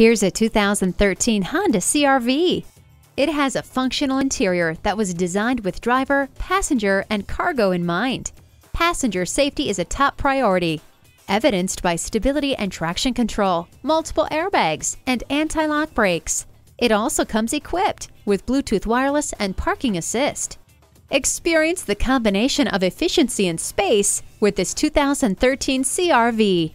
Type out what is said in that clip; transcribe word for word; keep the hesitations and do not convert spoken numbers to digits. Here's a two thousand thirteen Honda C R V. It has a functional interior that was designed with driver, passenger, and cargo in mind. Passenger safety is a top priority, evidenced by stability and traction control, multiple airbags, and anti-lock brakes. It also comes equipped with Bluetooth wireless and parking assist. Experience the combination of efficiency and space with this two thousand thirteen C R V.